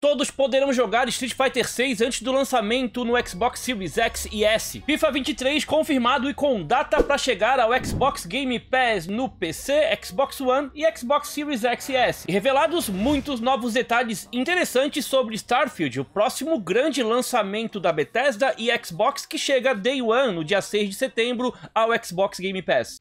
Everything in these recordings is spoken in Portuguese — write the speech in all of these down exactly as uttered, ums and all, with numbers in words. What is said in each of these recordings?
Todos poderão jogar Street Fighter seis antes do lançamento no Xbox Series X e S. FIFA vinte e três confirmado e com data para chegar ao Xbox Game Pass no P C, Xbox One e Xbox Series X e S. E revelados muitos novos detalhes interessantes sobre Starfield, o próximo grande lançamento da Bethesda e Xbox que chega Day One, no dia seis de setembro, ao Xbox Game Pass.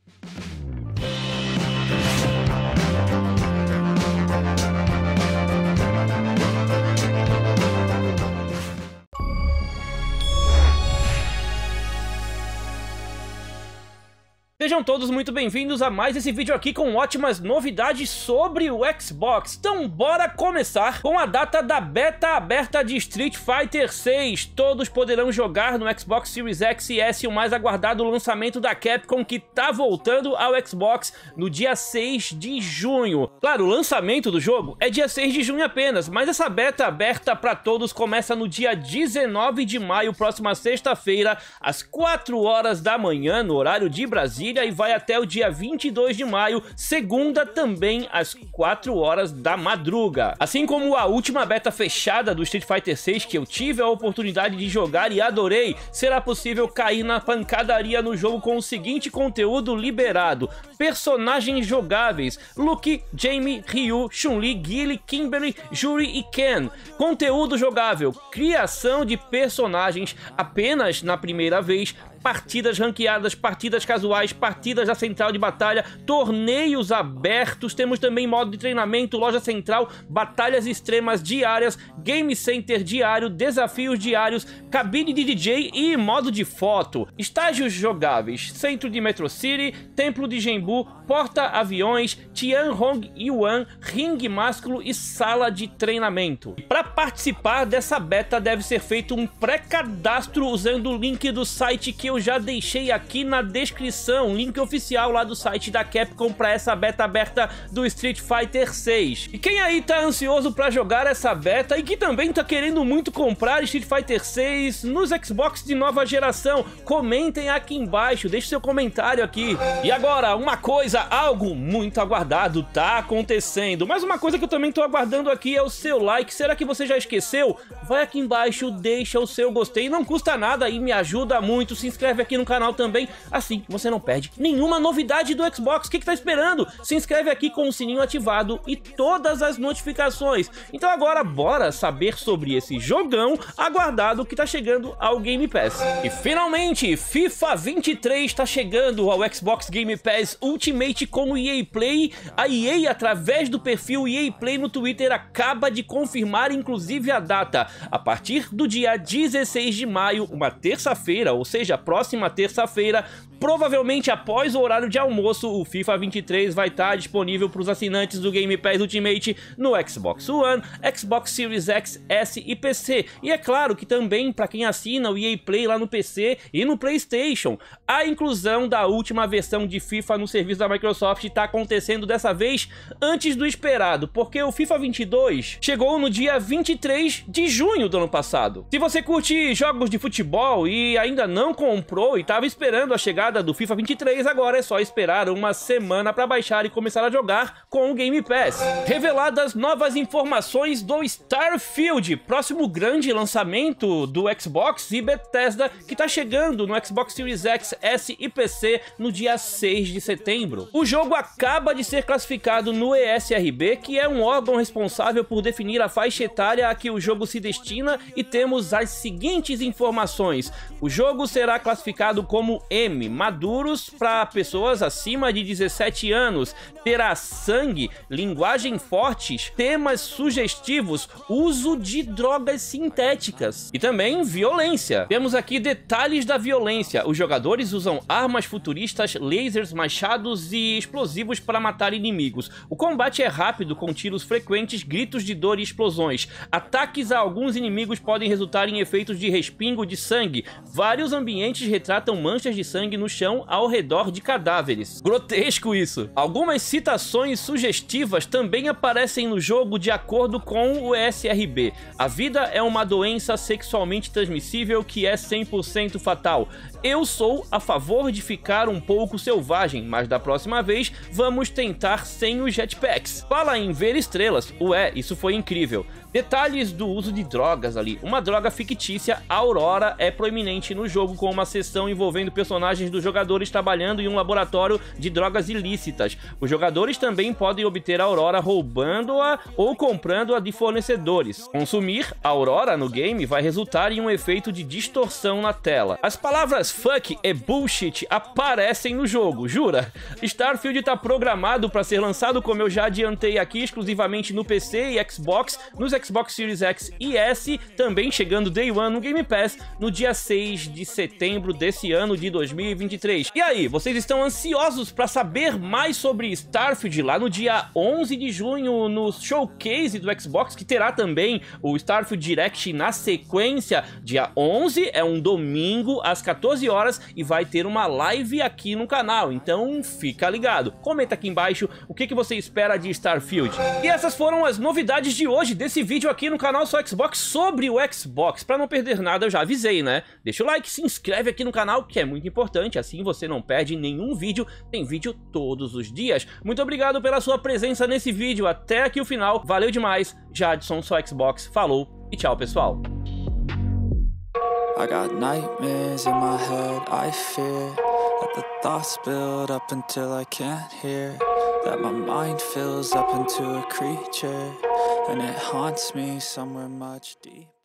Sejam todos muito bem-vindos a mais esse vídeo aqui com ótimas novidades sobre o Xbox. Então bora começar com a data da beta aberta de Street Fighter seis. Todos poderão jogar no Xbox Series X e S, o mais aguardado lançamento da Capcom, que tá voltando ao Xbox no dia seis de junho. Claro, o lançamento do jogo é dia seis de junho apenas, mas essa beta aberta para todos começa no dia dezenove de maio, próxima sexta-feira, às quatro horas da manhã, no horário de Brasília, e vai até o dia vinte e dois de maio, segunda, também às quatro horas da madruga. Assim como a última beta fechada do Street Fighter seis que eu tive a oportunidade de jogar e adorei, será possível cair na pancadaria no jogo com o seguinte conteúdo liberado: personagens jogáveis, Luke, Jamie, Ryu, Chun-Li, Guile, Kimberly, Juri e Ken. Conteúdo jogável: criação de personagens apenas na primeira vez, partidas ranqueadas, partidas casuais, partidas da central de batalha, torneios abertos. Temos também modo de treinamento, loja central, batalhas extremas diárias, game center diário, desafios diários, cabine de D J e modo de foto. Estágios jogáveis: centro de Metro City, templo de Gembu, porta-aviões, Tianhong Yuan, ringue másculo e sala de treinamento. Para participar dessa beta deve ser feito um pré-cadastro usando o link do site que eu Eu já deixei aqui na descrição, link oficial lá do site da Capcom para essa beta aberta do Street Fighter seis. E quem aí tá ansioso para jogar essa beta e que também tá querendo muito comprar Street Fighter seis nos Xbox de nova geração, comentem aqui embaixo, deixe seu comentário aqui. E agora, uma coisa, algo muito aguardado tá acontecendo, mas uma coisa que eu também tô aguardando aqui é o seu like. Será que você já esqueceu? Vai aqui embaixo, deixa o seu gostei, não custa nada e me ajuda muito. Se inscreve aqui no canal também, assim você não perde nenhuma novidade do Xbox. O que que tá esperando? Se inscreve aqui com o sininho ativado e todas as notificações. Então agora bora saber sobre esse jogão aguardado que tá chegando ao Game Pass. E finalmente, FIFA vinte e três tá chegando ao Xbox Game Pass Ultimate com o E A Play. A E A, através do perfil E A Play no Twitter, acaba de confirmar inclusive a data. A partir do dia dezesseis de maio, uma terça-feira, ou seja, próxima terça-feira, provavelmente após o horário de almoço, o FIFA vinte e três vai estar disponível para os assinantes do Game Pass Ultimate no Xbox One, Xbox Series X, S e P C. E é claro que também para quem assina o E A Play lá no P C e no PlayStation, a inclusão da última versão de FIFA no serviço da Microsoft está acontecendo dessa vez antes do esperado, porque o FIFA vinte e dois chegou no dia vinte e três de junho do ano passado. Se você curte jogos de futebol e ainda não comprou e estava esperando a chegada do FIFA vinte e três, agora é só esperar uma semana para baixar e começar a jogar com o Game Pass. Reveladas novas informações do Starfield, próximo grande lançamento do Xbox e Bethesda, que está chegando no Xbox Series X, S e P C no dia seis de setembro. O jogo acaba de ser classificado no E S R B, que é um órgão responsável por definir a faixa etária a que o jogo se destina, e temos as seguintes informações. O jogo será será classificado como M, maduros para pessoas acima de dezessete anos, terá sangue, linguagem forte, temas sugestivos, uso de drogas sintéticas e também violência. Temos aqui detalhes da violência: os jogadores usam armas futuristas, lasers, machados e explosivos para matar inimigos. O combate é rápido, com tiros frequentes, gritos de dor e explosões. Ataques a alguns inimigos podem resultar em efeitos de respingo de sangue. Vários ambientes Ambientes retratam manchas de sangue no chão ao redor de cadáveres. Grotesco isso! Algumas citações sugestivas também aparecem no jogo de acordo com o E S R B. A vida é uma doença sexualmente transmissível que é cem por cento fatal. Eu sou a favor de ficar um pouco selvagem, mas da próxima vez vamos tentar sem os jetpacks. Fala em ver estrelas. Ué, isso foi incrível. Detalhes do uso de drogas ali. Uma droga fictícia, Aurora, é proeminente no jogo, com uma sessão envolvendo personagens dos jogadores trabalhando em um laboratório de drogas ilícitas. Os jogadores também podem obter a Aurora roubando-a ou comprando-a de fornecedores. Consumir a Aurora no game vai resultar em um efeito de distorção na tela. As palavras fuck e bullshit aparecem no jogo, jura? Starfield está programado para ser lançado, como eu já adiantei aqui, exclusivamente no P C e Xbox, nos Xbox Series X e S, também chegando Day One no Game Pass no dia seis de setembro desse ano de dois mil e vinte e três. E aí, vocês estão ansiosos para saber mais sobre Starfield lá no dia onze de junho no Showcase do Xbox, que terá também o Starfield Direct na sequência? Dia onze é um domingo às quatorze horas e vai ter uma live aqui no canal, então fica ligado. Comenta aqui embaixo o que, que você espera de Starfield. E essas foram as novidades de hoje desse vídeo aqui no canal Só Xbox sobre o Xbox. Para não perder nada, eu já avisei, né? Deixa o like, se inscreve aqui no canal, que é muito importante, assim você não perde nenhum vídeo, tem vídeo todos os dias. Muito obrigado pela sua presença nesse vídeo, até aqui o final, valeu demais, Jadson Só Xbox, falou e tchau pessoal. I got nightmares in my head, I fear that the thoughts build up until I can't hear, that my mind fills up into a creature, and it haunts me somewhere much deeper.